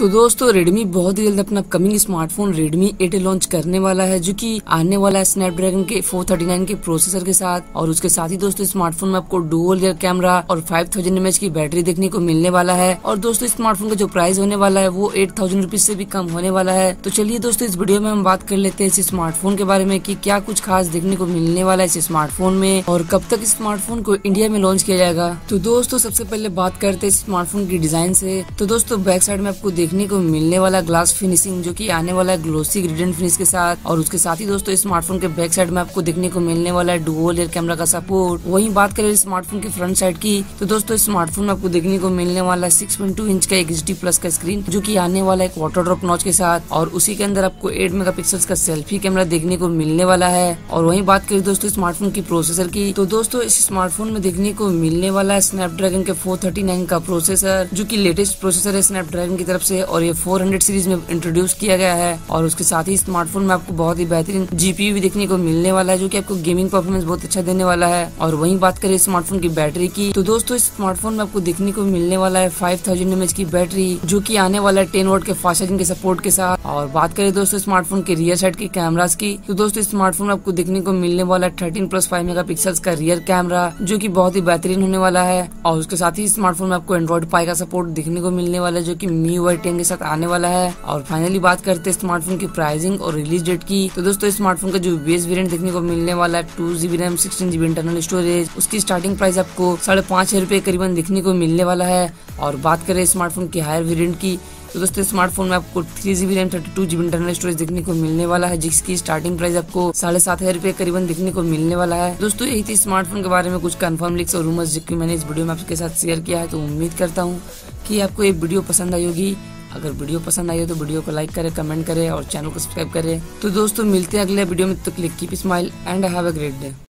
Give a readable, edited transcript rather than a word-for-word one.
तो दोस्तों Redmi बहुत ही जल्द अपना अपकमिंग स्मार्टफोन Redmi 8 लॉन्च करने वाला है, जो कि आने वाला है Snapdragon के 439 के प्रोसेसर के साथ। और उसके साथ ही दोस्तों स्मार्टफोन में आपको डुअल रियर कैमरा और 5000 mAh की बैटरी देखने को मिलने वाला है। और दोस्तों स्मार्टफोन का जो प्राइस होने वाला है वो 8000 रुपीज से भी कम होने वाला है। तो चलिए दोस्तों इस वीडियो में हम बात कर लेते हैं इस स्मार्टफोन के बारे में कि क्या कुछ खास देखने को मिलने वाला है इस स्मार्टफोन में और कब तक इस स्मार्टफोन को इंडिया में लॉन्च किया जाएगा। तो दोस्तों सबसे पहले बात करते हैं स्मार्टफोन की डिजाइन से। तो दोस्तों बैक साइड में आपको देखने को मिलने वाला ग्लास फिनिशिंग जो कि आने वाला है ग्लोसी ग्रेडिएंट फिनिश के साथ। और उसके साथ ही दोस्तों स्मार्टफोन के बैक साइड में आपको देखने को मिलने वाला है डुअल रियर कैमरा का सपोर्ट। वहीं बात करें स्मार्टफोन के फ्रंट साइड की, तो दोस्तों स्मार्टफोन में आपको देखने को मिलने वाला 6.2 इंच का HD प्लस का स्क्रीन जो की आने वाला है वाटर ड्रॉप नॉच के साथ। और उसी के अंदर आपको 8 मेगापिक्सल का सेल्फी कैमरा देखने को मिलने वाला है। और वही बात करें दोस्तों स्मार्टफोन की प्रोसेसर की, तो दोस्तों इस स्मार्टफोन में देखने को मिलने वाला है स्नैपड्रैगन के 439 का प्रोसेसर जो की लेटेस्ट प्रोसेसर है स्नैपड्रैगन की तरफ से, और ये 400 सीरीज में इंट्रोड्यूस किया गया है। और उसके साथ ही स्मार्टफोन में आपको बहुत ही बेहतरीन GPU भी देखने को मिलने वाला है जो कि आपको गेमिंग परफॉर्मेंस बहुत अच्छा देने वाला है। और वहीं बात करें स्मार्टफोन की बैटरी की, तो दोस्तों इस स्मार्टफोन में आपको देखने को मिलने वाला है 5000 mAh की बैटरी जो कि आने वाला है 10 वाट के फास्ट चार्जिंग के सपोर्ट के साथ। और बात करें दोस्तों स्मार्टफोन के रियर साइड के कैमरास की, तो दोस्तों स्मार्टफोन में आपको देखने को मिलने वाला 13+5 मेगापिक्सल का रियर कैमरा जो की बहुत ही बेहतरीन होने वाला है। और उसके साथ ही स्मार्टफोन में आपको Android Pie का सपोर्ट देखने को मिलने वाला है जो की MIUI 10 के साथ आने वाला है। और फाइनली बात करते हैं स्मार्टफोन की प्राइसिंग और रिलीज डेट की, तो दोस्तों स्मार्टफोन का जो बेस वेरिएंट देखने को मिलने वाला है 2GB RAM 16GB internal storage, उसकी स्टार्टिंग प्राइस आपको 5,500 रुपए करीबन देखने को मिलने वाला है। और बात करें स्मार्टफोन के हायर वेरिएंट की, तो दोस्तों स्मार्टफोन में आपको 3GB RAM 32GB internal storage देखने को मिलने वाला है, जिसकी स्टार्टिंग प्राइस आपको 7,500 रुपए करीबन देखने को मिलने वाला है। दोस्तों यही थी स्मार्टफोन के बारे में कुछ कंफर्म लीक्स और रूमर्स जो कि मैंने इस वीडियो में आपके साथ शेयर किया है। तो उम्मीद करता हूँ कि आपको ये वीडियो पसंद आई होगी। अगर वीडियो पसंद आई हो तो वीडियो को लाइक करें, कमेंट करें और चैनल को सब्सक्राइब करें। तो दोस्तों मिलते हैं अगले वीडियो में, तो click keep smile and have a great day.